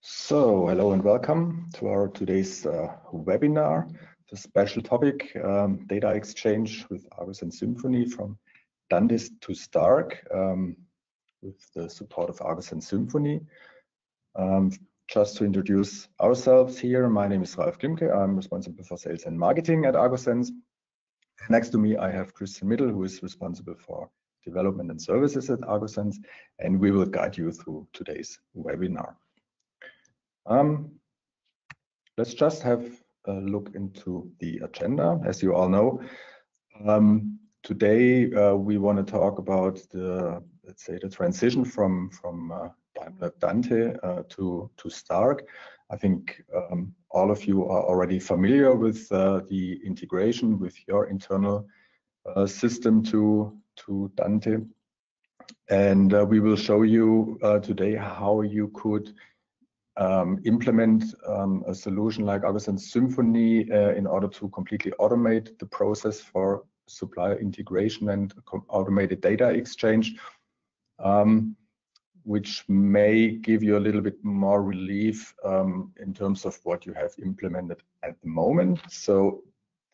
So, hello and welcome to our today's webinar. The special topic, data exchange with Argosense Symphony from DanTe to STARC, with the support of Argosense Symphony. Just to introduce ourselves here, my name is Ralf Klimke. I'm responsible for sales and marketing at Argosense. Next to me, I have Christian Mittel, who is responsible for development and services at Argosense, and we will guide you through today's webinar. Let's just have a look into the agenda. As you all know, today we want to talk about the, let's say, the transition from Daimler DanTe to STARC. I think all of you are already familiar with the integration with your internal system to DanTe, and we will show you today how you could implement a solution like Argosense Symphony in order to completely automate the process for supplier integration and automated data exchange, which may give you a little bit more relief in terms of what you have implemented at the moment. So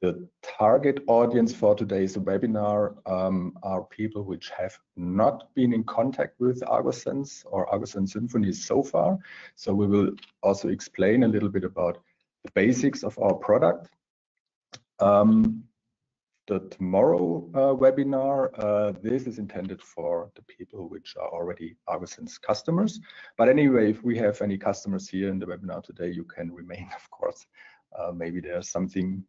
the target audience for today's webinar are people which have not been in contact with Argosense or Argosense Symphony so far. So we will also explain a little bit about the basics of our product. The tomorrow webinar, this is intended for the people which are already Argosense customers. But anyway, if we have any customers here in the webinar today, you can remain, of course. Maybe there's something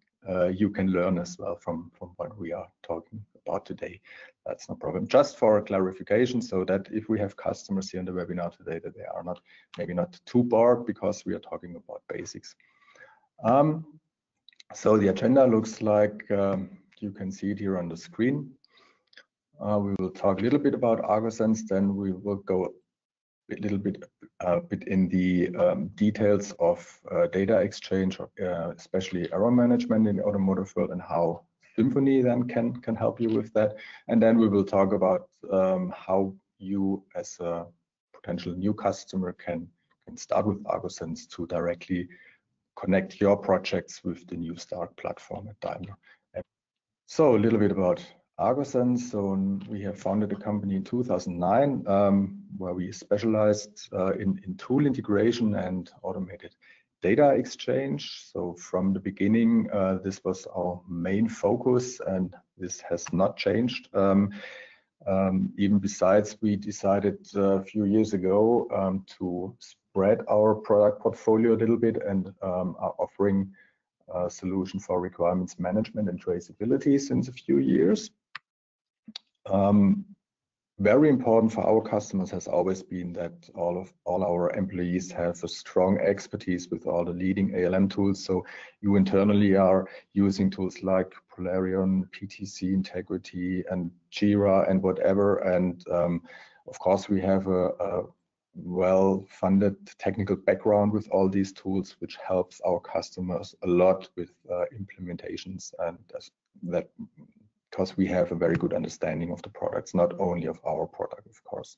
you can learn as well from what we are talking about today. That's no problem. Just for clarification, so that if we have customers here in the webinar today, that they are not, maybe not too bored, because we are talking about basics. So the agenda looks like, you can see it here on the screen. We will talk a little bit about Argosense, then we will go a little bit in the details of data exchange, especially error management in the automotive world, and how Symphony then can help you with that. And then we will talk about how you, as a potential new customer, can start with Argosense to directly connect your projects with the new STARC platform at Daimler. So a little bit about Argosense. So we have founded a company in 2009, where we specialized in tool integration and automated data exchange. So from the beginning, this was our main focus, and this has not changed. Even besides, we decided a few years ago to spread our product portfolio a little bit, and are offering a solution for requirements management and traceability since a few years. Very important for our customers has always been that all our employees have a strong expertise with all the leading ALM tools. So you internally are using tools like Polarion, PTC Integrity, and Jira, and whatever. And of course, we have a well-funded technical background with all these tools, which helps our customers a lot with implementations, and that because we have a very good understanding of the products, not only of our product, of course.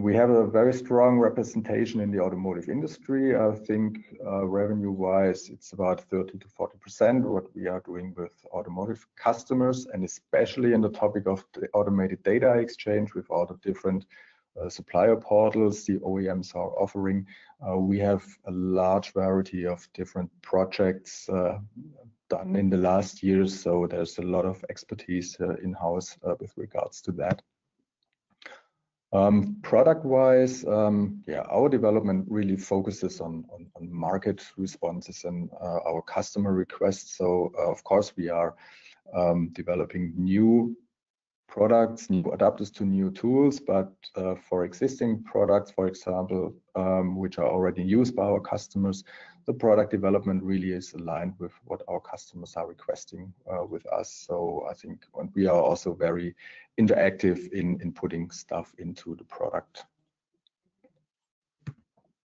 We have a very strong representation in the automotive industry. I think revenue-wise, it's about 30 to 40% what we are doing with automotive customers, and especially in the topic of the automated data exchange with all the different supplier portals the OEMs are offering. We have a large variety of different projects done in the last years, so there's a lot of expertise in-house with regards to that. Product-wise, yeah, our development really focuses on market responses and our customer requests. So of course we are developing new products, new adapters to new tools, but for existing products, for example, which are already used by our customers, the product development really is aligned with what our customers are requesting with us. So I think we are also very interactive in putting stuff into the product.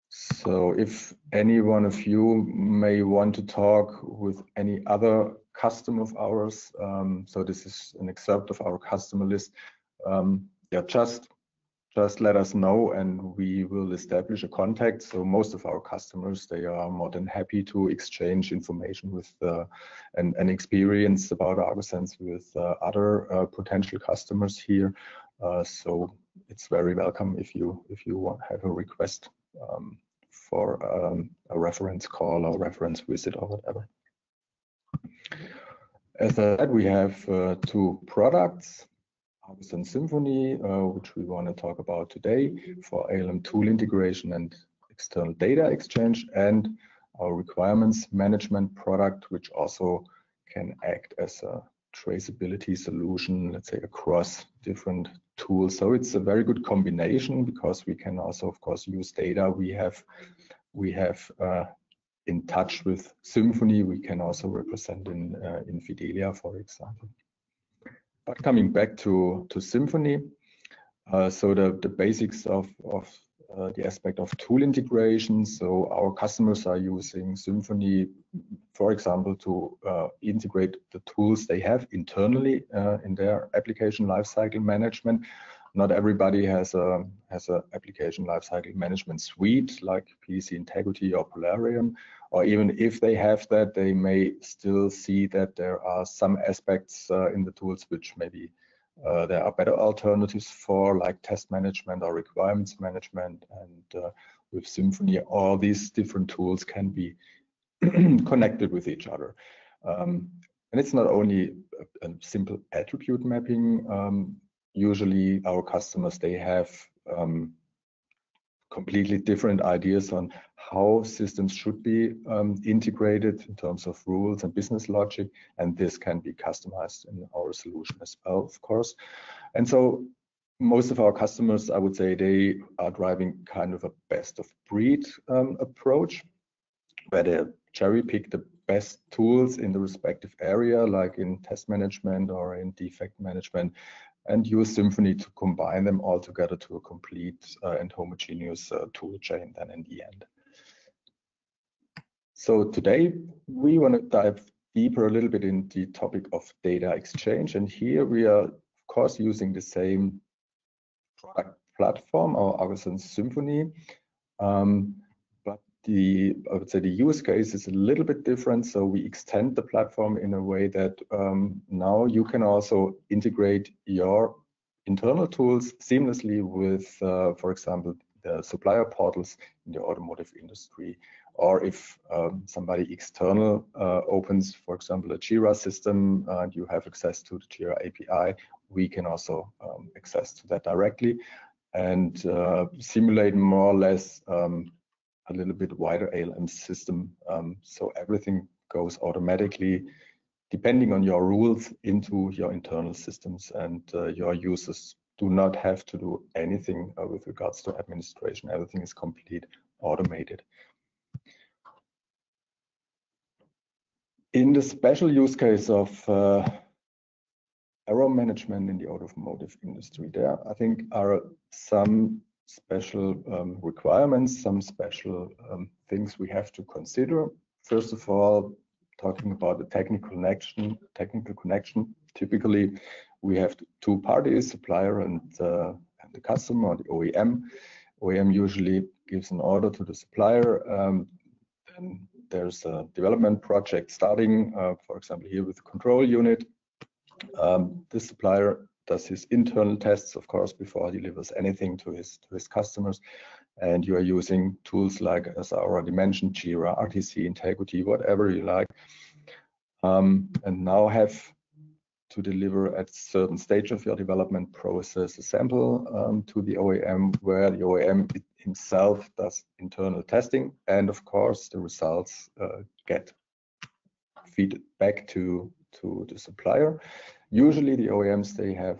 So if any one of you may want to talk with any other customer of ours, so this is an excerpt of our customer list, yeah, just just let us know and we will establish a contact. So most of our customers, they are more than happy to exchange information with and experience about Argosense with other potential customers here. So it's very welcome if you want, have a request for a reference call or reference visit or whatever. As I said, we have two products. Argosense Symphony, which we want to talk about today for ALM tool integration and external data exchange, and our requirements management product, which also can act as a traceability solution, let's say, across different tools. So it's a very good combination because we can also, of course, use data we have in touch with Symphony. We can also represent in Fidelia, for example. But coming back to Symphony, so the basics of the aspect of tool integration. So our customers are using Symphony, for example, to integrate the tools they have internally in their application lifecycle management. Not everybody has a application lifecycle management suite like PTC Integrity or Polarion, or even if they have that, they may still see that there are some aspects in the tools which maybe there are better alternatives for, like test management or requirements management. And with Symphony, all these different tools can be connected with each other. And it's not only a simple attribute mapping. Usually our customers, they have completely different ideas on how systems should be integrated in terms of rules and business logic, and this can be customized in our solution as well, of course. And so most of our customers, I would say, they are driving kind of a best of breed approach, where they cherry pick the best tools in the respective area, like in test management or in defect management, and use Symphony to combine them all together to a complete and homogeneous tool chain then in the end. So today we want to dive deeper a little bit in the topic of data exchange, and here we are of course using the same product platform, our Argosense Symphony, but I would say the use case is a little bit different. So we extend the platform in a way that now you can also integrate your internal tools seamlessly with, for example, the supplier portals in the automotive industry. Or if somebody external opens, for example, a Jira system, and you have access to the Jira API, we can also access to that directly and simulate more or less a little bit wider ALM system, so everything goes automatically, depending on your rules, into your internal systems, and your users do not have to do anything with regards to administration. Everything is complete automated. In the special use case of error management in the automotive industry, there I think are some special requirements, some special things we have to consider. First of all, talking about the technical connection, typically we have two parties, supplier and the customer, or the OEM. OEM usually gives an order to the supplier, and there's a development project starting, for example, here with the control unit. The supplier does his internal tests, of course, before he delivers anything to his customers. And you are using tools like, as I already mentioned, Jira, RTC, Integrity, whatever you like, and now have to deliver at certain stage of your development process a sample to the OEM, where the OEM himself does internal testing, and of course the results get feedback to the supplier. Usually the OEMs, they have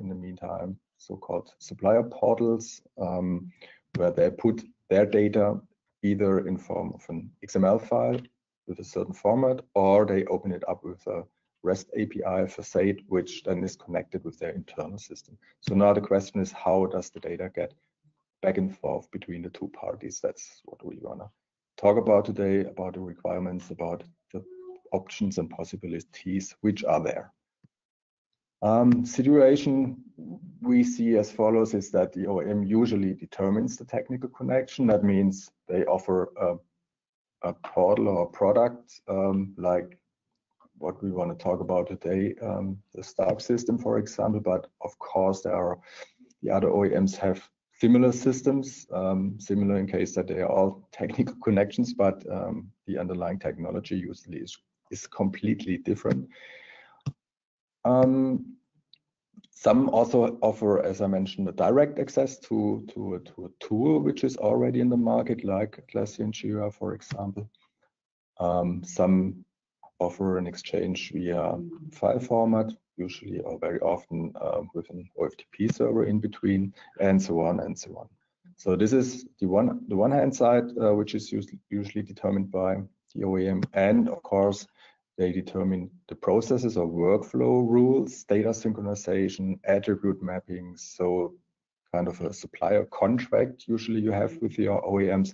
in the meantime so-called supplier portals, where they put their data either in form of an XML file with a certain format, or they open it up with a REST API facade, which then is connected with their internal system. So now the question is, how does the data get back and forth between the two parties? That's what we want to talk about today, about the requirements, about the options and possibilities which are there. Situation we see as follows is that the OEM usually determines the technical connection. That means they offer a portal or product like what we want to talk about today, the STARC system, for example. But of course, there are the other OEMs have similar systems, similar in case that they are all technical connections, but the underlying technology usually is completely different. Some also offer, as I mentioned, a direct access to a tool which is already in the market, like Atlassian Jira, for example. Some offer an exchange via file format, usually or very often with an OFTP server in between, and so on and so on. So this is the one hand side, which is usually determined by the OEM, and of course they determine the processes or workflow rules, data synchronization, attribute mapping, so kind of a supplier contract usually you have with your OEMs,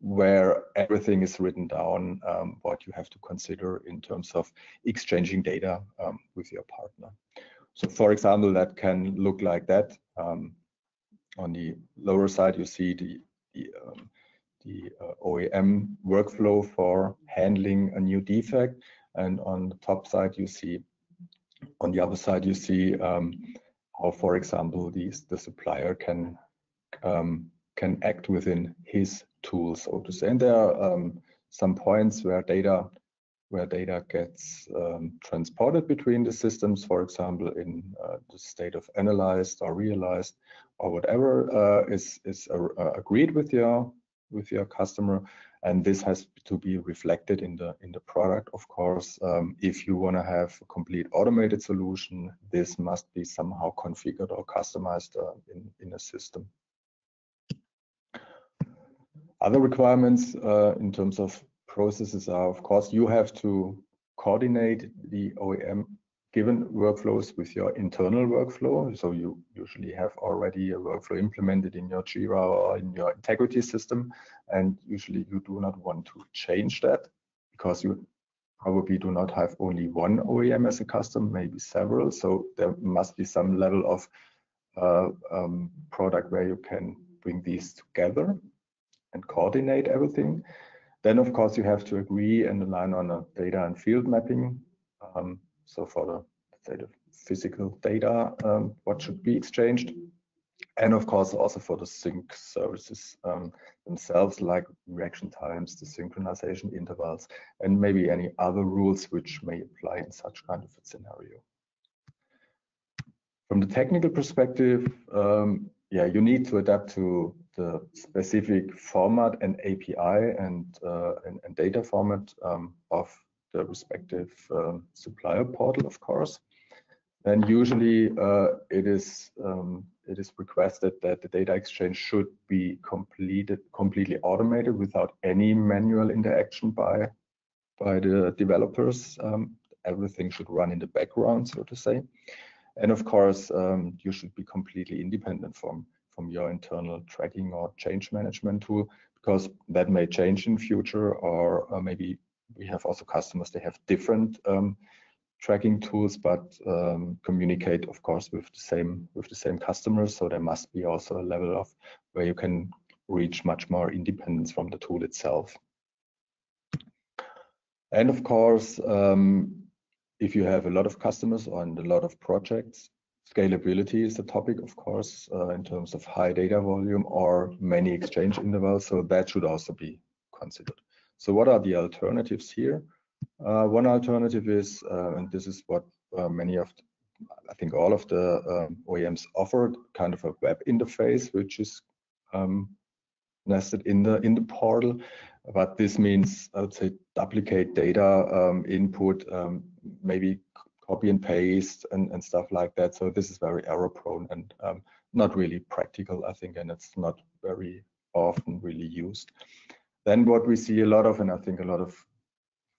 where everything is written down, what you have to consider in terms of exchanging data with your partner. So for example, that can look like that. On the lower side, you see the OEM workflow for handling a new defect. And on the top side, you see, on the other side, you see how, for example, the supplier can act within his tool, so to say. And there are some points where data gets transported between the systems, for example, in the state of analyzed or realized or whatever is agreed with your customer. And this has to be reflected in the product, of course. If you want to have a complete automated solution, this must be somehow configured or customized in a system. Other requirements in terms of processes are, of course, you have to coordinate the OEM given workflows with your internal workflow. So you usually have already a workflow implemented in your Jira or in your integrity system, and usually you do not want to change that, because you probably do not have only one OEM as a customer, maybe several. So there must be some level of product where you can bring these together and coordinate everything. Then, of course, you have to agree and align on a data and field mapping. So for the physical data, what should be exchanged, and of course also for the sync services themselves, like reaction times, the synchronization intervals, and maybe any other rules which may apply in such kind of a scenario. From the technical perspective, you need to adapt to the specific format and API and data format of the respective supplier portal, of course. Then usually it is requested that the data exchange should be completely automated without any manual interaction by the developers. Everything should run in the background, so to say. And of course, you should be completely independent from your internal tracking or change management tool, because that may change in future, or maybe we have also customers, they have different tracking tools, but communicate, of course, with the same customers. So there must be also a level of where you can reach much more independence from the tool itself. And of course, if you have a lot of customers and a lot of projects, scalability is the topic, of course, in terms of high data volume or many exchange intervals. So that should also be considered. So what are the alternatives here? One alternative is, and this is what many of, I think all of the OEMs offered, kind of a web interface, which is nested in the portal. But this means, I would say, duplicate data input, maybe copy and paste and stuff like that. So this is very error prone and not really practical, I think, and it's not very often really used. Then what we see a lot of, and I think a lot of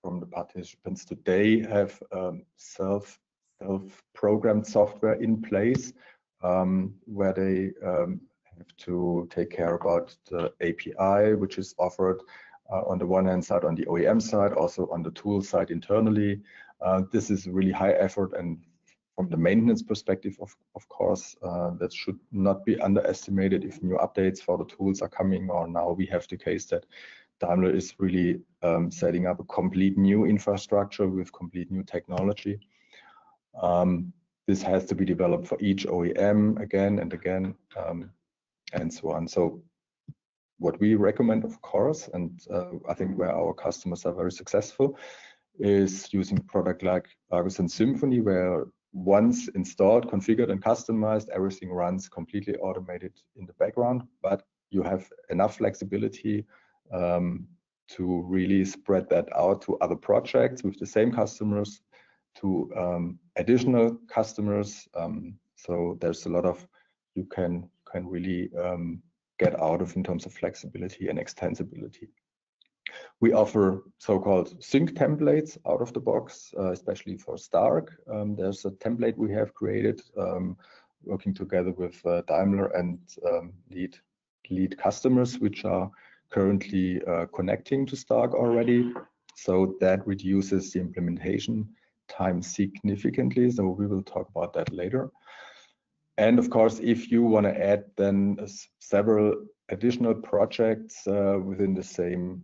from the participants today have self-programmed software in place, where they have to take care about the API, which is offered on the one hand side, on the OEM side, also on the tool side internally. This is really high effort, and From the maintenance perspective, of course, that should not be underestimated if new updates for the tools are coming, or now we have the case that Daimler is really setting up a complete new infrastructure with complete new technology. This has to be developed for each OEM again and again, and so on. So what we recommend, of course, and I think where our customers are very successful, is using product like Argosense Symphony, where once installed, configured and customized, everything runs completely automated in the background, but you have enough flexibility to really spread that out to other projects with the same customers, to additional customers. So there's a lot of you can really get out of in terms of flexibility and extensibility. We offer so-called sync templates out of the box, especially for STARC. There's a template we have created, working together with Daimler and lead customers, which are currently connecting to STARC already. So that reduces the implementation time significantly. So we will talk about that later. And of course, if you want to add then several additional projects within the same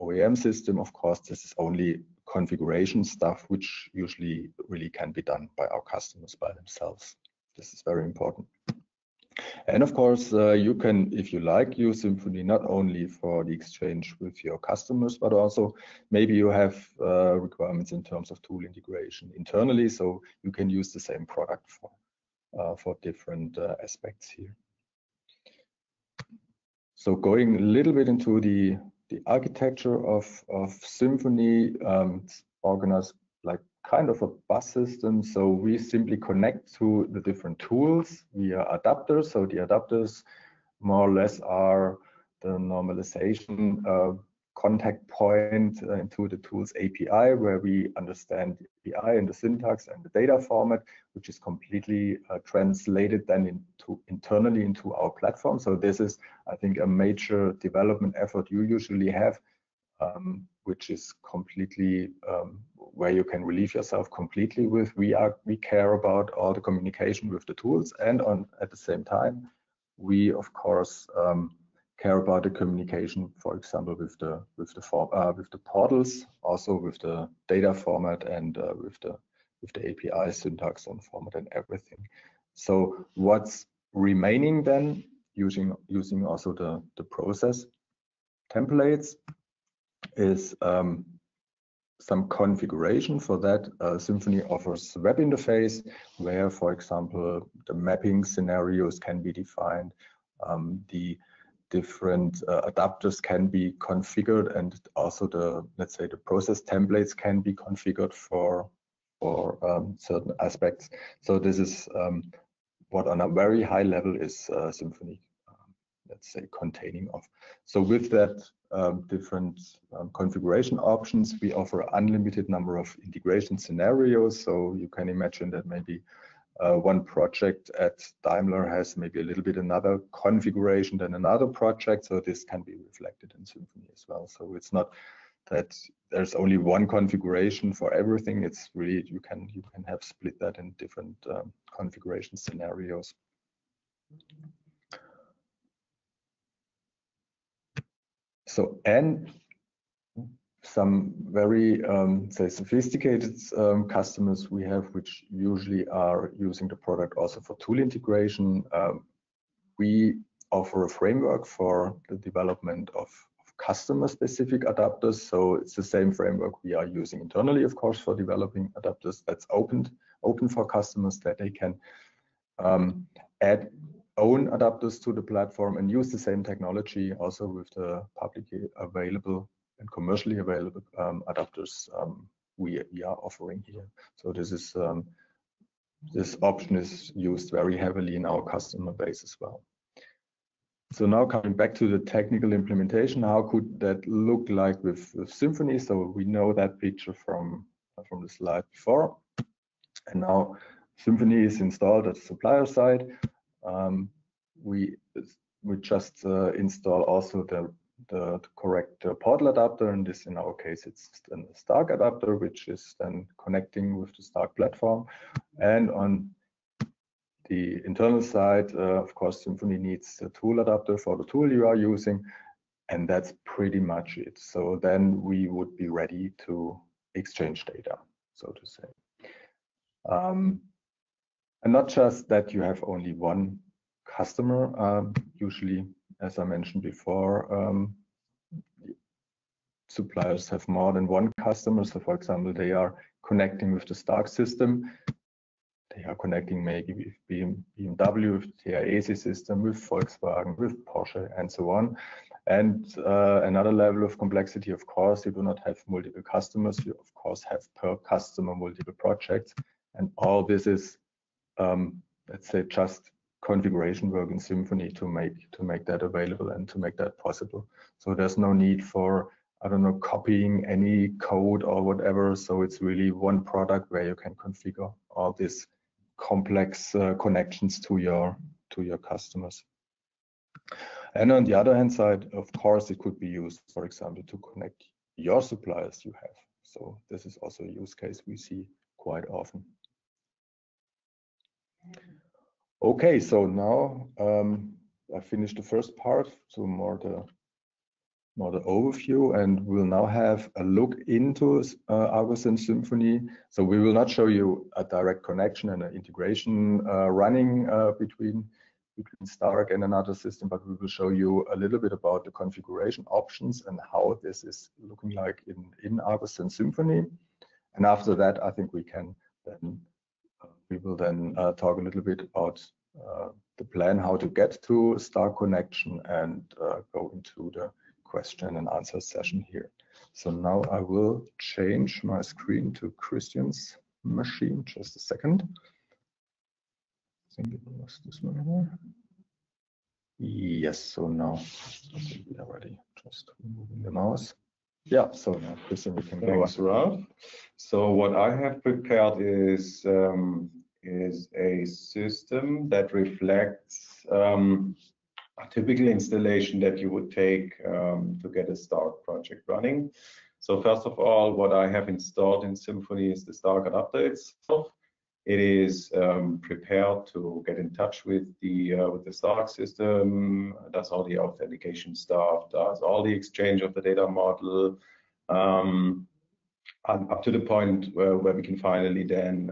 OEM system, of course, this is only configuration stuff, which usually really can be done by our customers by themselves. This is very important. And of course, you can, if you like, use Symphony not only for the exchange with your customers, but also maybe you have requirements in terms of tool integration internally, so you can use the same product for different aspects here. So going a little bit into the architecture of Symphony, it's organized like kind of a bus system. So we simply connect to the different tools via adapters. So the adapters more or less are the normalization contact point into the tools API, where we understand the API and the syntax and the data format, which is completely translated then internally into our platform. So this is, I think, a major development effort you usually have, which is completely where you can relieve yourself completely with. We care about all the communication with the tools, and at the same time, we of course care about the communication, for example, with the portals, also with the data format, and with the API syntax and format and everything. So what's remaining then, using also the process templates, is some configuration. For that, Symphony offers web interface where, for example, the mapping scenarios can be defined, the different adapters can be configured, and also the, let's say, the process templates can be configured for certain aspects. So this is what on a very high level is Symphony, let's say, containing of. So with that different configuration options, we offer an unlimited number of integration scenarios. So you can imagine that maybe one project at Daimler has maybe a little bit another configuration than another project. So this can be reflected in Symphony as well. So it's not that there's only one configuration for everything. It's really, you can have split that in different configuration scenarios. So, and some very say sophisticated customers we have, which usually are using the product also for tool integration. We offer a framework for the development of customer-specific adapters. So it's the same framework we are using internally, of course, for developing adapters that's open for customers, that they can add own adapters to the platform and use the same technology also with the publicly available and commercially available adapters we are offering here. So this is this option is used very heavily in our customer base as well. So now coming back to the technical implementation, how could that look like with Symphony? So we know that picture from the slide before, and now Symphony is installed at the supplier side. We just install also the the correct portal adapter, and this in our case it's an STARC adapter, which is then connecting with the STARC platform. And on the internal side, of course, Symphony needs the tool adapter for the tool you are using, and that's pretty much it. So then we would be ready to exchange data, so to say. And not just that you have only one customer. Usually, as I mentioned before, suppliers have more than one customer. So, for example, they are connecting with the STARC system. They are connecting maybe with BMW, with the TIAC system, with Volkswagen, with Porsche, and so on. And another level of complexity, of course, you do not have multiple customers. You, of course, have per customer multiple projects. And all this is, let's say, just configuration work in Symphony to make that available and to make that possible. So there's no need for, I don't know, copying any code or whatever. So it's really one product where you can configure all these complex connections to your customers. And on the other hand side, of course, it could be used, for example, to connect your suppliers you have. So this is also a use case we see quite often. Okay, so now I finished the first part, so more the overview, and we'll now have a look into Argosense Symphony. So we will not show you a direct connection and an integration running between STARC and another system, but we will show you a little bit about the configuration options and how this is looking like in Argosense Symphony. And after that, I think we will then talk a little bit about the plan, how to get to STARC connection, and go into the question and answer session here. So now I will change my screen to Christian's machine. Just a second. I think it was this one here. Yes, so now I think we are ready. Just moving the mouse. Yeah, so now Christian, we can go. Thanks, Ralf. So what I have prepared is a system that reflects a typical installation that you would take to get a STARC project running. So first of all, what I have installed in Symphony is the STARC adapter itself. It is prepared to get in touch with the STARC system. Does all the authentication stuff, does all the exchange of the data model, and up to the point where we can finally then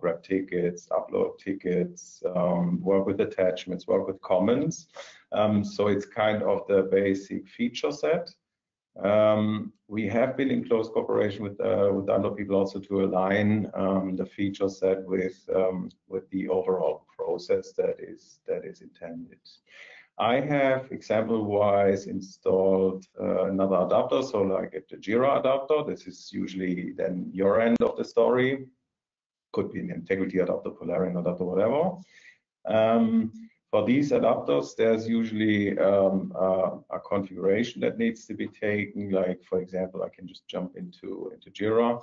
grab tickets, upload tickets, work with attachments, work with comments. So it's kind of the basic feature set. We have been in close cooperation with other people also to align the feature set with the overall process that is intended. I have example-wise installed another adapter, so like the Jira adapter. This is usually then your end of the story. Could be an Integrity adapter, Polarion adapter, whatever. For these adapters, there's usually a configuration that needs to be taken. Like, for example, I can just jump into Jira,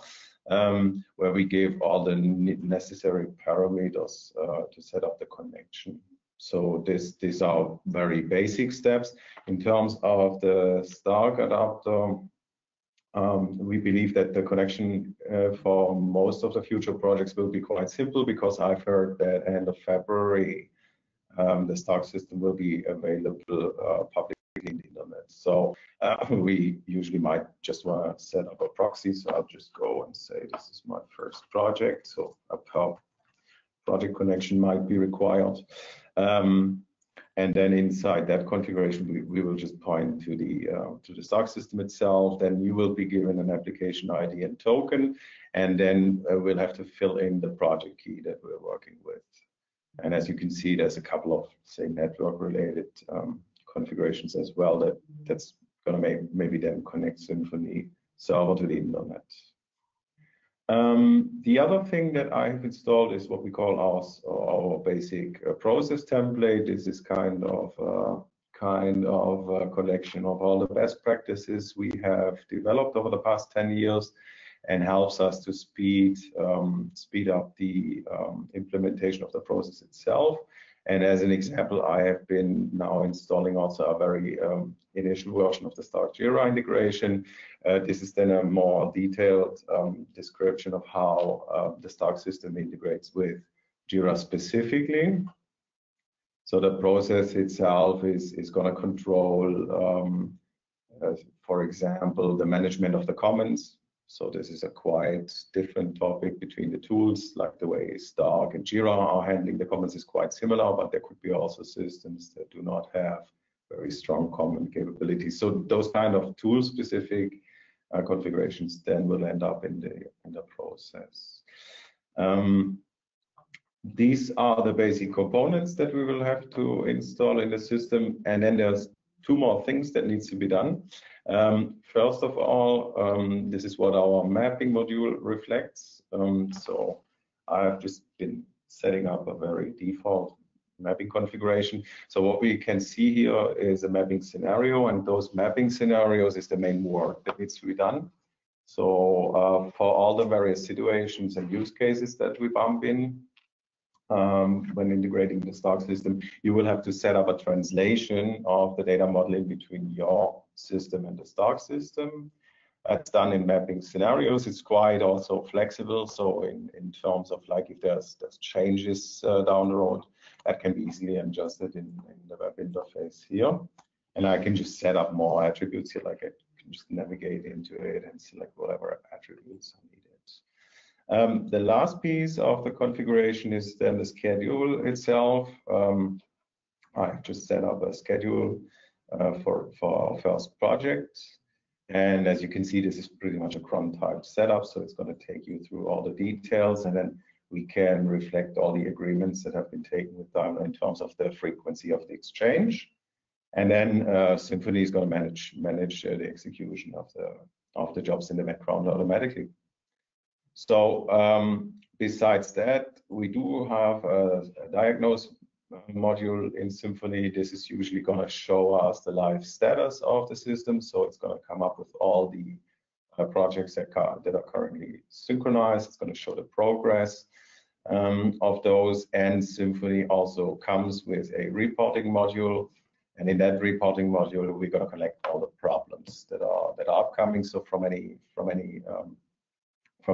where we give all the necessary parameters to set up the connection. So these are very basic steps. In terms of the STARC adapter, we believe that the connection for most of the future projects will be quite simple, because I've heard that end of February, the STARC system will be available publicly in the internet. So we usually might just want to set up a proxy. So I'll just go and say, this is my first project. So a pub project connection might be required. And then inside that configuration, we will just point to the STARC system itself. Then you will be given an application ID and token. And then we'll have to fill in the project key that we're working with. And as you can see, there's a couple of, say, network-related configurations as well that's going to maybe then connect Symphony server to the internet. The other thing that I have installed is what we call our basic process template. This is kind of a collection of all the best practices we have developed over the past 10 years. And helps us to speed up the implementation of the process itself. And as an example, I have been now installing also a very initial version of the STARC Jira integration. This is then a more detailed description of how the STARC system integrates with Jira specifically. So the process itself is going to control, for example, the management of the commons. So this is a quite different topic between the tools, like the way STARC and Jira are handling the commons is quite similar, but there could be also systems that do not have very strong common capabilities. So those kind of tool-specific configurations then will end up in the process. These are the basic components that we will have to install in the system, and then there's two more things that needs to be done. First of all, this is what our mapping module reflects. So I've just been setting up a very default mapping configuration. So what we can see here is a mapping scenario, and those mapping scenarios is the main work that needs to be done. So for all the various situations and use cases that we bump in, when integrating the STARC system, you will have to set up a translation of the data model in between your system and the STARC system. That's done in mapping scenarios. It's quite also flexible. So in terms of like if there's changes down the road, that can be easily adjusted in the web interface here. And I can just set up more attributes here, like I can just navigate into it and select whatever attributes I need. The last piece of the configuration is then the schedule itself. I just set up a schedule for our first project. And as you can see, this is pretty much a cron type setup. So it's going to take you through all the details, and then we can reflect all the agreements that have been taken with Daimler in terms of the frequency of the exchange. And then Symphony is going to manage the execution of the jobs in the background automatically. So besides that, we do have a diagnose module in Symphony. This is usually going to show us the live status of the system. So it's going to come up with all the projects that are currently synchronized. It's going to show the progress of those. And Symphony also comes with a reporting module. And in that reporting module, we're going to collect all the problems that are upcoming. So from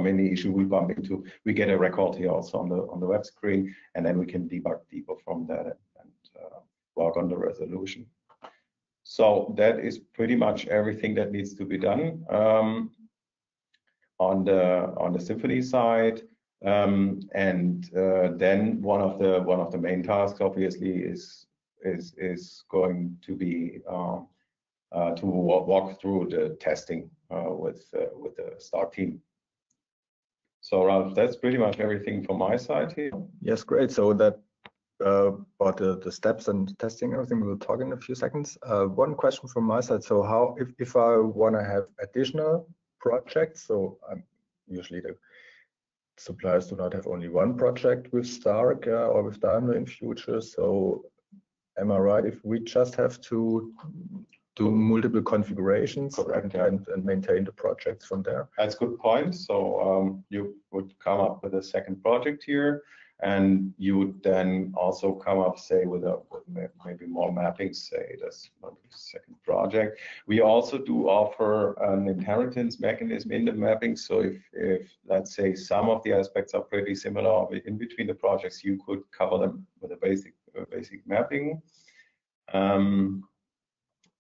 any issue we bump into, we get a record here also on the web screen, and then we can debug deeper from that and work on the resolution. So that is pretty much everything that needs to be done on the Symphony side. Then one of the main tasks obviously is going to be to walk through the testing with the STARC team. So Ralf, that's pretty much everything from my side here. Yes, great. So that about the steps and testing, everything we'll talk in a few seconds. One question from my side. So how, if I want to have additional projects, so usually the suppliers do not have only one project with STARC or with Daimler in future. So am I right if we just have to do multiple configurations? Correct, and maintain the projects from there? That's a good point. So you would come up with a second project here, and you would then also come up, say, with maybe more mapping, say, that's not the second project. We also do offer an inheritance mechanism in the mapping. So if let's say some of the aspects are pretty similar in between the projects, you could cover them with a basic mapping.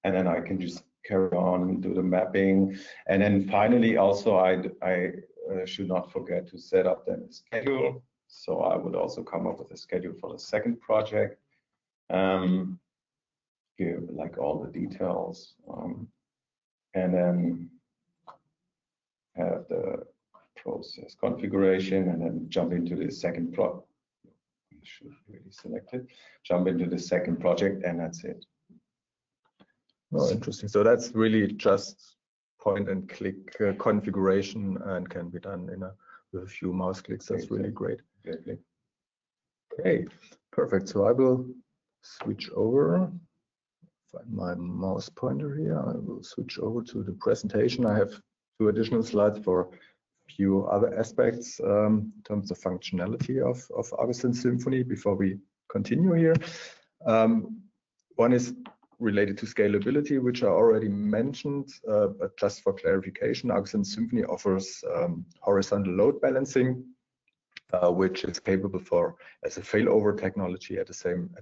And then I can just carry on and do the mapping. And then finally, also, I should not forget to set up then a schedule. So I would also come up with a schedule for the second project, give like all the details, and then have the process configuration, and then jump into the second project. You should really select it. Jump into the second project, and that's it. Oh, interesting. So that's really just point and click configuration, and can be done with a few mouse clicks. That's exactly. Really great. Exactly. Okay, perfect. So I will switch over, find my mouse pointer here. I will switch over to the presentation. I have two additional slides for a few other aspects in terms of functionality of Argosense Symphony before we continue here. One is related to scalability, which I already mentioned, but just for clarification, Argosense Symphony offers horizontal load balancing, which is capable for as a failover technology at the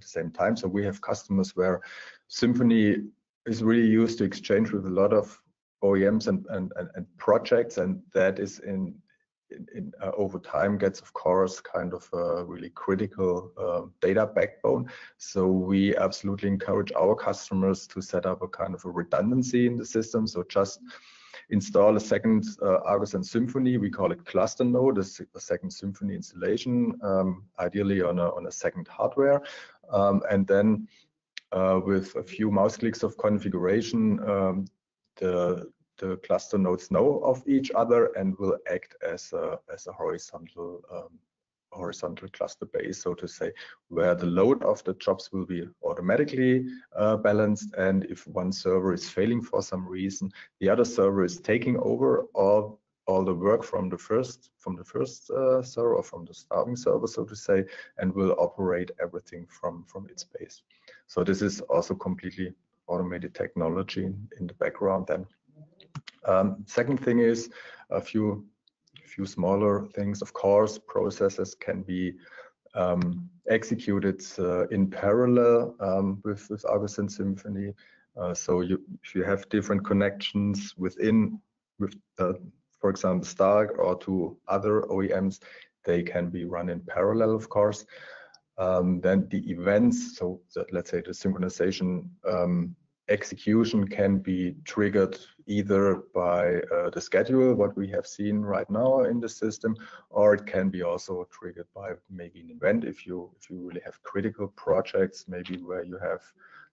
same time. So we have customers where Symphony is really used to exchange with a lot of OEMs and projects, and that is in over time gets, of course, kind of a really critical data backbone. So we absolutely encourage our customers to set up a kind of a redundancy in the system. So just install a second Argosense Symphony. We call it cluster node, a second Symphony installation, ideally on a second hardware, and then with a few mouse clicks of configuration, the cluster nodes know of each other and will act as a horizontal cluster base, so to say, where the load of the jobs will be automatically balanced. And if one server is failing for some reason, the other server is taking over all the work from the first server, or from the starting server, so to say, and will operate everything from its base. So this is also completely automated technology in the background then. Second thing is a few smaller things. Of course, processes can be executed in parallel with Argosense Symphony. So if you have different connections with for example, STARC or to other OEMs, they can be run in parallel, of course. Then the events, so that, let's say, the synchronization execution can be triggered either by the schedule, what we have seen right now in the system, or it can be also triggered by maybe an event if you really have critical projects, maybe where you have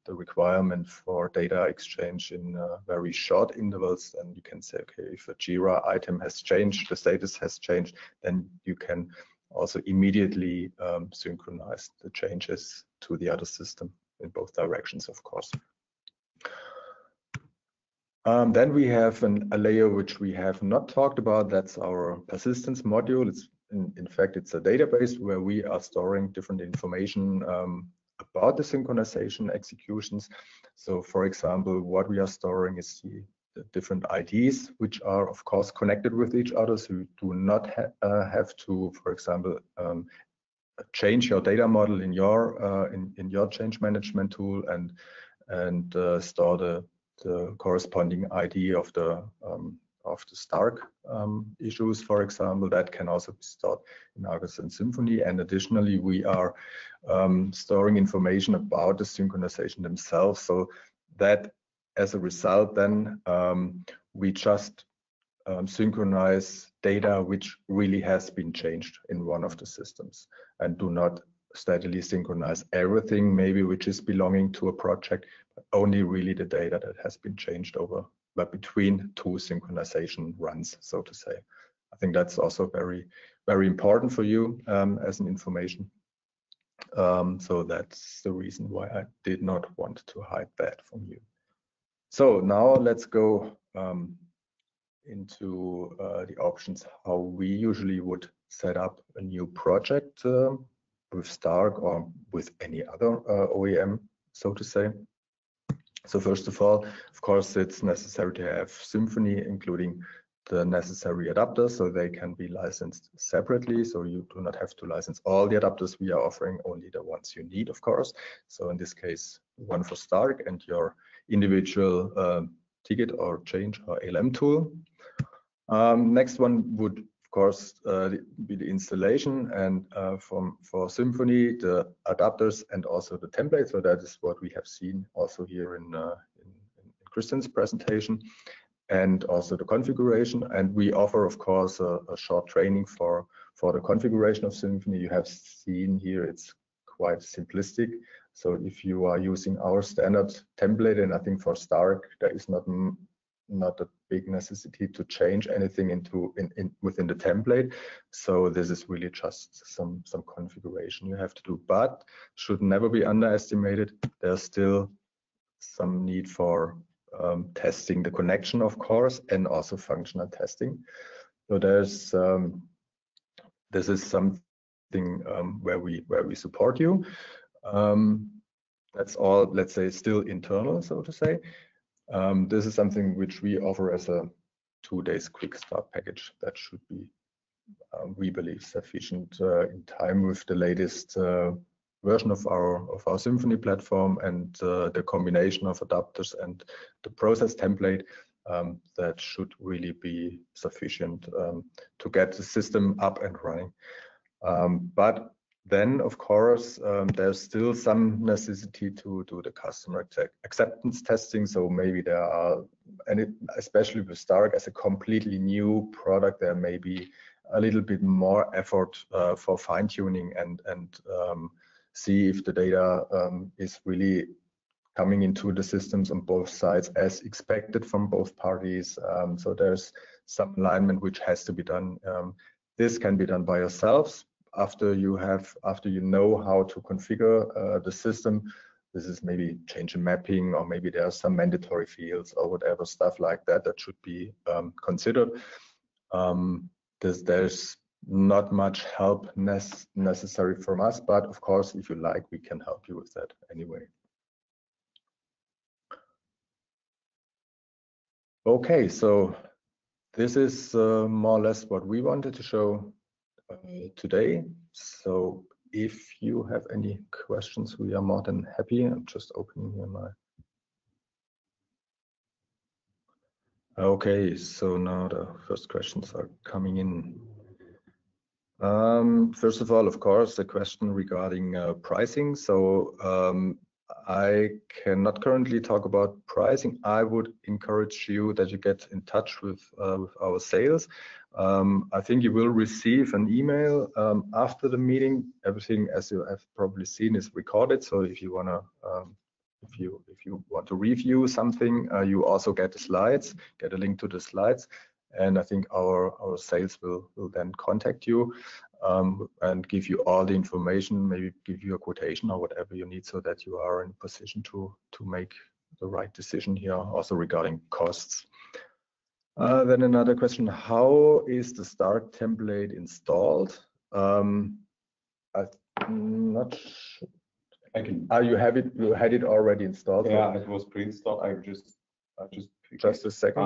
the requirement for data exchange in very short intervals, and you can say, okay, if a Jira item has changed, the status has changed, then you can also immediately synchronize the changes to the other system in both directions, of course. Then we have a layer which we have not talked about. That's our persistence module. It's in fact, it's a database where we are storing different information about the synchronization executions. So, for example, what we are storing is the different IDs, which are, of course, connected with each other. So you do not have to, for example, change your data model in your in your change management tool and store the corresponding ID of the STARC issues, for example. That can also be stored in Argosense Symphony. And additionally, we are storing information about the synchronization themselves, so that as a result, then we just synchronize data which really has been changed in one of the systems, and do not steadily synchronize everything maybe which is belonging to a project, but only really the data that has been changed over, but between two synchronization runs, so to say. I think that's also very, very important for you as an information. So that's the reason why I did not want to hide that from you. So now let's go into the options, how we usually would set up a new project with STARC or with any other OEM, so to say. So first of all, of course, it's necessary to have Symphony, including the necessary adapters, so they can be licensed separately. So you do not have to license all the adapters. We are offering only the ones you need, of course. So in this case, one for STARC and your individual ticket or change or ALM tool. Next one would, of course, be the installation, and for Symphony, the adapters and also the templates. So that is what we have seen also here in Christian's presentation, and also the configuration. And we offer, of course, a short training for the configuration of Symphony. You have seen here it's quite simplistic. So if you are using our standard template, and I think for STARC there is not a big necessity to change anything within the template. So this is really just some configuration you have to do, but should never be underestimated. There's still some need for testing the connection, of course, and also functional testing. So there's this is something where we support you. That's all, let's say, still internal, so to say. This is something which we offer as a 2-day quick start package that should be, we believe, sufficient in time with the latest version of our Symphony platform and the combination of adapters and the process template. That should really be sufficient to get the system up and running. But then, of course, there's still some necessity to do the customer acceptance testing. So maybe there are, and it, especially with STARC as a completely new product, there may be a little bit more effort for fine-tuning and see if the data is really coming into the systems on both sides as expected from both parties. So there's some alignment which has to be done. This can be done by yourselves after you know how to configure the system. This is maybe change in mapping, or maybe there are some mandatory fields or whatever stuff like that that should be considered. There's not much help necessary from us, but of course, if you like, we can help you with that anyway. Okay, so this is more or less what we wanted to show today. So if you have any questions, we are more than happy. I'm just opening here my... Okay, so now the first questions are coming in. First of all, of course, the question regarding pricing. So I cannot currently talk about pricing. I would encourage you that you get in touch with our sales. I think you will receive an email after the meeting. Everything, as you have probably seen, is recorded. So if you wanna, if you want to review something, you also get the slides, get a link to the slides, and I think our sales will then contact you and give you all the information, maybe give you a quotation or whatever you need, so that you are in a position to make the right decision here, also regarding costs. Then another question: how is the STARC template installed? I'm not sure. You have it. You had it already installed. Yeah, it was pre-installed. Just a second.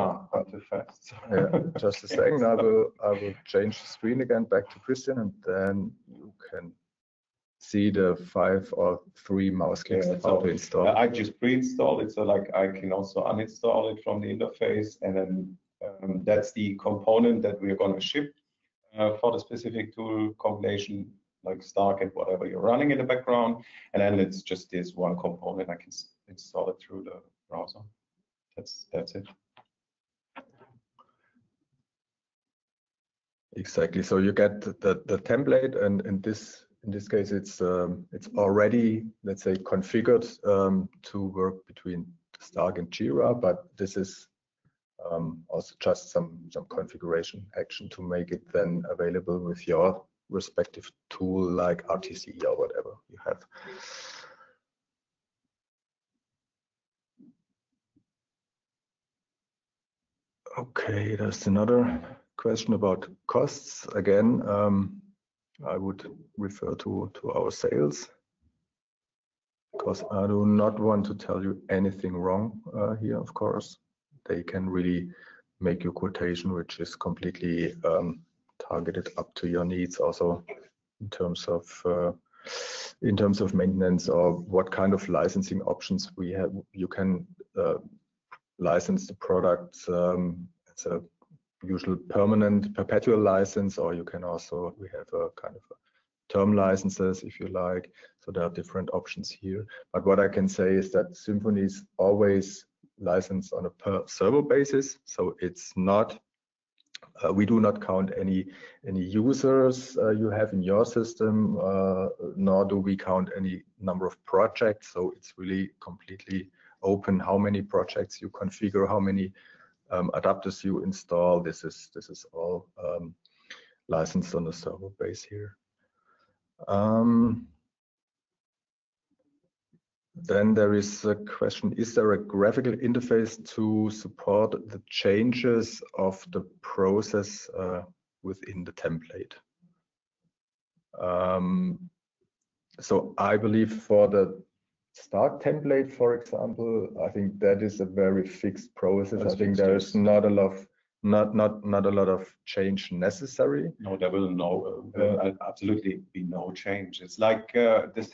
Too fast. Yeah, just a second. I will change the screen again back to Christian, and then you can see the 5 or 3 mouse clicks how to install. I just pre-installed it, so like I can also uninstall it from the interface, and then that's the component that we are going to ship for the specific tool combination, like STARC and whatever you're running in the background, and then it's just this one component. I can install it through the browser. That's it. Exactly. So you get the template, and in this case, it's already, let's say, configured to work between STARC and Jira. But this is also just some configuration action to make it then available with your respective tool, like RTC or whatever you have. Okay, there's another question about costs. Again, I would refer to our sales, because I do not want to tell you anything wrong here, of course. They can really make your quotation, which is completely targeted up to your needs, also in terms of maintenance, or what kind of licensing options we have. You can license the product as a usual permanent perpetual license, or you can also, we have a kind of a term licenses if you like. So there are different options here, but what I can say is that Symphony is always licensed on a per server basis. So it's not we do not count any users you have in your system, nor do we count any number of projects. So it's really completely open how many projects you configure, how many adapters you install. This is all licensed on the server base here. Then there is a question: is there a graphical interface to support the changes of the process within the template? So I believe for the STARC template, for example, I think that is a very fixed process. I think there is not a lot of change necessary. No, there will absolutely be no change. It's like the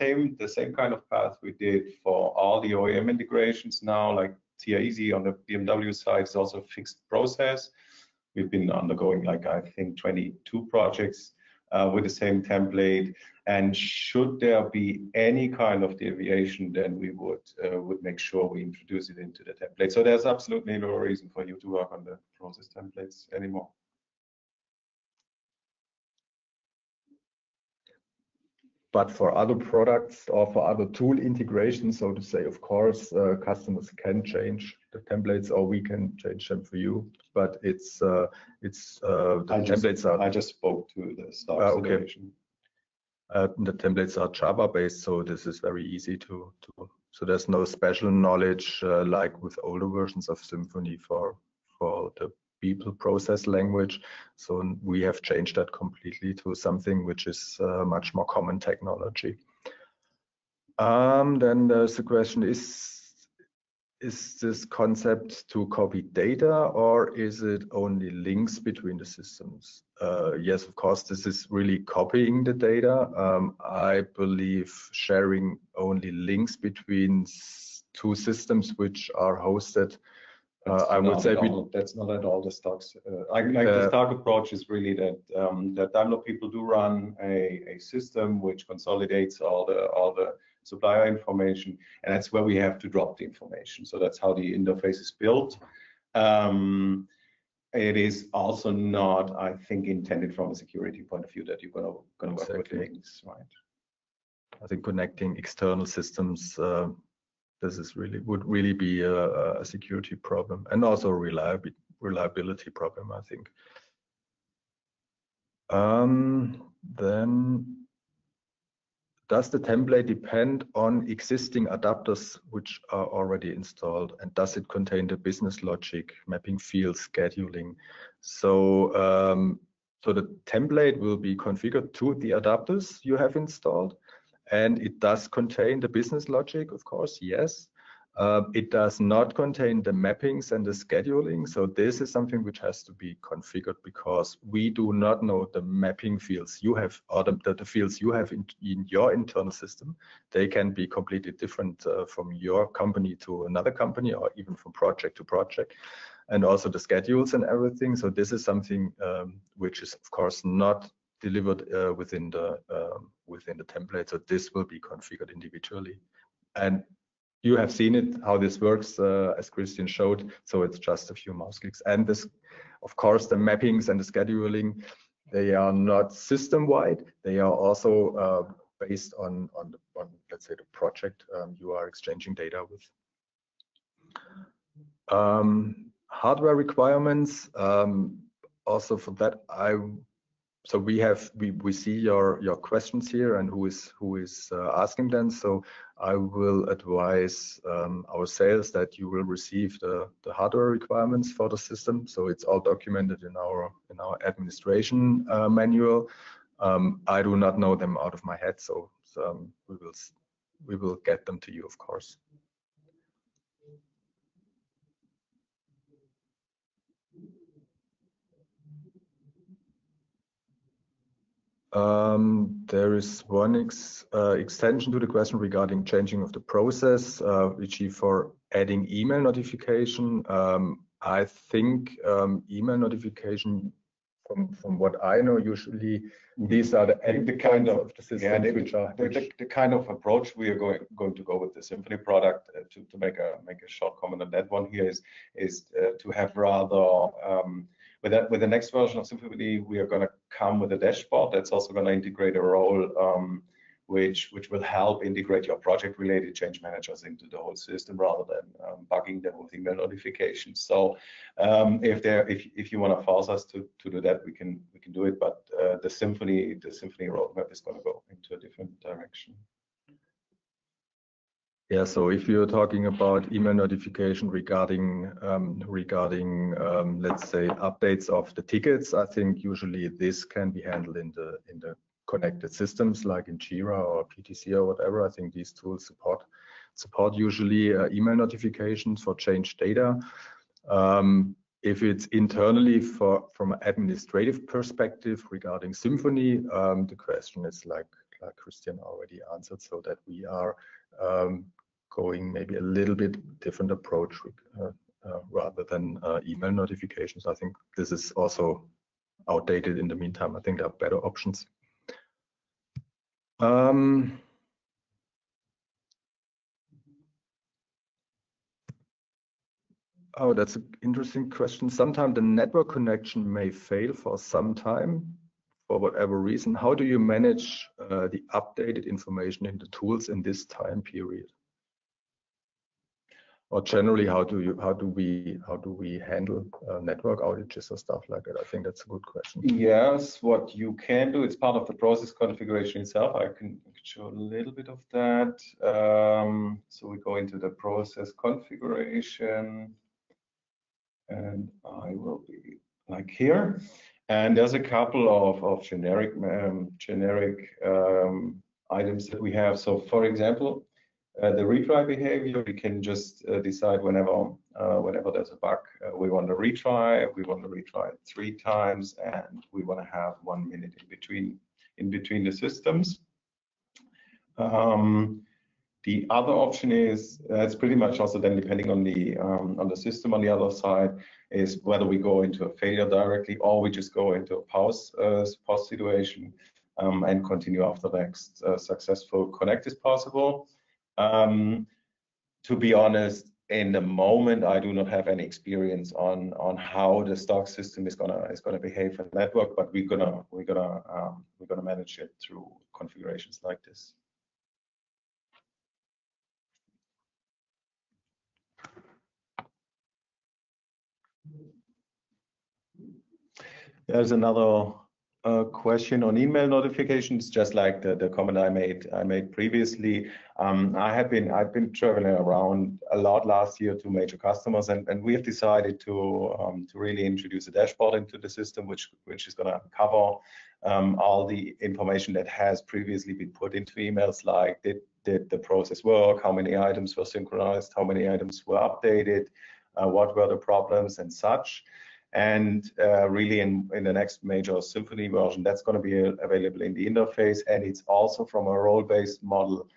same kind of path we did for all the OEM integrations now, like TIAC on the BMW side is also a fixed process. We've been undergoing, like I think, 22 projects with the same template. And should there be any kind of deviation, then we would make sure we introduce it into the template. So there's absolutely no reason for you to work on the process templates anymore. But for other products or for other tool integrations, so to say, of course, customers can change the templates, or we can change them for you. But I just spoke to the STARC situation. The templates are Java based, so this is very easy to. So there's no special knowledge like with older versions of Symphony for the people process language. So we have changed that completely to something which is much more common technology. Then there's the question: Is this concept to copy data, or is it only links between the systems? Yes, of course, this is really copying the data. I believe sharing only links between two systems which are hosted. I would say that's not at all the STARC. The STARC approach is really that that Daimler people do run a system which consolidates all the supplier information, and that's where we have to drop the information. So that's how the interface is built. It is also not, I think, intended from a security point of view that you're gonna work with things, right? I think connecting external systems. This is would really be a security problem, and also reliability problem, I think. Then, does the template depend on existing adapters which are already installed, and does it contain the business logic, mapping fields, scheduling? So, so the template will be configured to the adapters you have installed. And it does contain the business logic, of course, yes. It does not contain the mappings and the scheduling. So this is something which has to be configured, because we do not know the mapping fields you have, or the fields you have in your internal system. They can be completely different from your company to another company, or even from project to project. And also the schedules and everything. So this is something which is, of course, not delivered within the template. So this will be configured individually, and you have seen it how this works as Christian showed. So it's just a few mouse clicks, and this, of course, the mappings and the scheduling, they are not system-wide. They are also based on let's say the project you are exchanging data with. Hardware requirements also for that So we see your questions here and who is asking them. So I will advise our sales that you will receive the hardware requirements for the system. So it's all documented in our administration manual. I do not know them out of my head, so we will get them to you, of course. There is one extension to the question regarding changing of the process, which is for adding email notification. I think email notification, from what I know, usually these are the kind of the systems the kind of approach we are going to go with the Symphony product. To make a short comment on that one here is to have rather. With the next version of Symphony, we are going to come with a dashboard that's also going to integrate a role which will help integrate your project-related change managers into the whole system, rather than bugging them with email notifications. So if you want to force us to do that, we can do it. But the Symphony roadmap is going to go into a different direction. Yeah, so if you're talking about email notification regarding let's say updates of the tickets, I think usually this can be handled in the connected systems like in Jira or PTC or whatever. I think these tools support usually email notifications for change data. If it's internally from an administrative perspective regarding Symphony, the question is like Christian already answered, so that we are going maybe a little bit different approach rather than email notifications. I think this is also outdated in the meantime. I think there are better options. Oh, that's an interesting question. Sometimes the network connection may fail for some time for whatever reason. How do you manage the updated information in the tools in this time period? Or generally, how do we handle network outages or stuff like that? I think that's a good question. Yes, what you can do, it's part of the process configuration itself. I can show a little bit of that. So we go into the process configuration, and I will be like here. And there's a couple of generic items that we have. So for example, the retry behavior, we can just decide whenever there's a bug, we want to retry. We want to retry 3 times, and we want to have 1 minute in between the systems. The other option is it's pretty much also then depending on the system on the other side is whether we go into a failure directly or we just go into a pause situation and continue after the next successful connect is possible. To be honest, in the moment, I do not have any experience on how the STARC system is gonna behave for the network, but we're gonna manage it through configurations like this. There's another question on email notifications, just like the comment I made previously. I've been traveling around a lot last year to major customers, and we have decided to really introduce a dashboard into the system, which is going to cover all the information that has previously been put into emails, like did the process work, how many items were synchronized, how many items were updated, what were the problems and such. And really in the next major Symphony version, that's going to be available in the interface. And it's also from a role-based model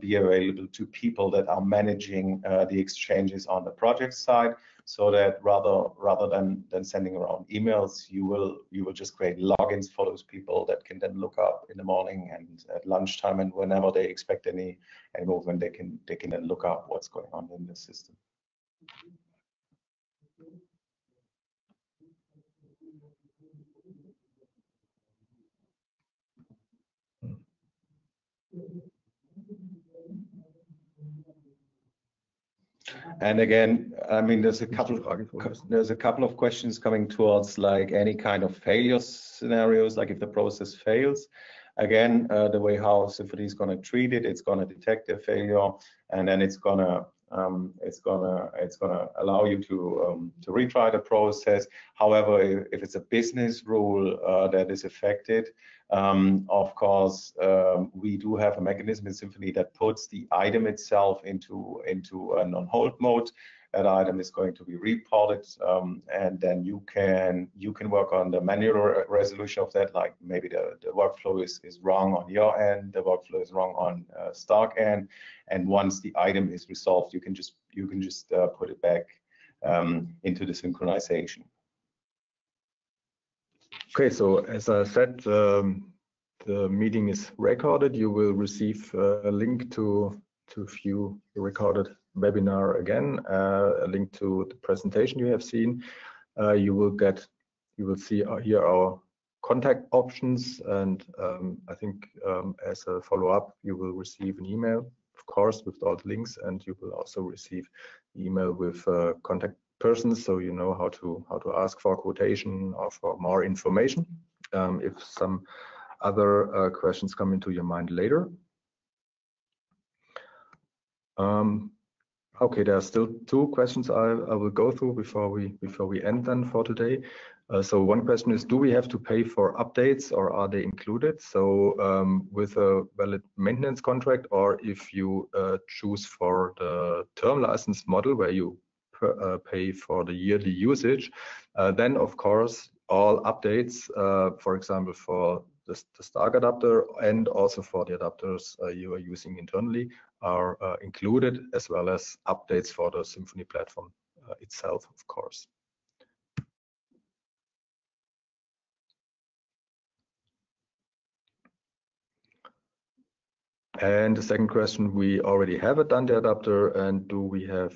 be available to people that are managing the exchanges on the project side, so that rather than sending around emails, you will just create logins for those people that can then look up in the morning and at lunchtime, and whenever they expect any movement, they can then look up what's going on in the system. And again, I mean, there's a couple of questions coming towards like any kind of failure scenarios, like if the process fails. Again, the way how Symphony is going to treat it, it's going to detect a failure, and then it's gonna allow you to retry the process. However, if it's a business rule that is affected, of course, we do have a mechanism in Symphony that puts the item itself into a non-hold mode. That item is going to be reported, and then you can work on the manual resolution of that. Like maybe the workflow is wrong on your end, the workflow is wrong on STARC end, and once the item is resolved, you can just put it back into the synchronization. Okay, so as I said, the meeting is recorded. You will receive a link to view the recorded webinar again, a link to the presentation you have seen. You will see here our contact options, and I think as a follow-up you will receive an email, of course, with all the links, and you will also receive email with contact persons, so you know how to ask for quotation or for more information if some other questions come into your mind later. Okay, there are still two questions I will go through before we end then for today. So one question is, do we have to pay for updates or are they included? So with a valid maintenance contract, or if you choose for the term license model where you pay for the yearly usage, then of course all updates, for example, for the STARC adapter and also for the adapters you are using internally are included, as well as updates for the Symphony platform itself, of course. And the second question, we already have a DanTe adapter, and do we have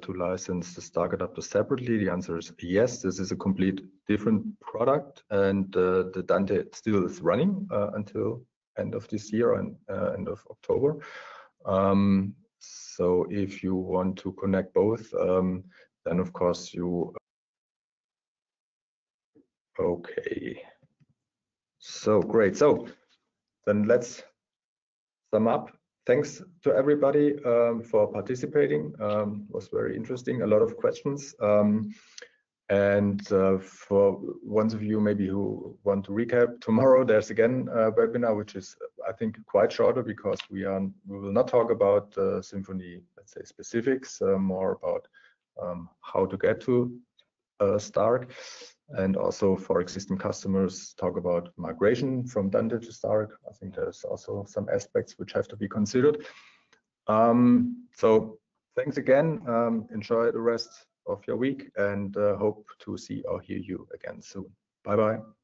to license the STARC adapter separately? The answer is yes. This is a complete different product, and the DanTe still is running until end of this year and end of October. So if you want to connect both, then of course you. Okay. So great. So then let's sum up. Thanks to everybody for participating. Was very interesting, a lot of questions. And for ones of you maybe who want to recap, tomorrow there's again a webinar, which is, I think, quite shorter because we will not talk about Symphony, let's say, specifics, more about how to get to STARC, and also for existing customers talk about migration from DanTe to STARC. I think there's also some aspects which have to be considered. So thanks again, enjoy the rest of your week, and hope to see or hear you again soon. Bye bye.